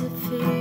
disappear.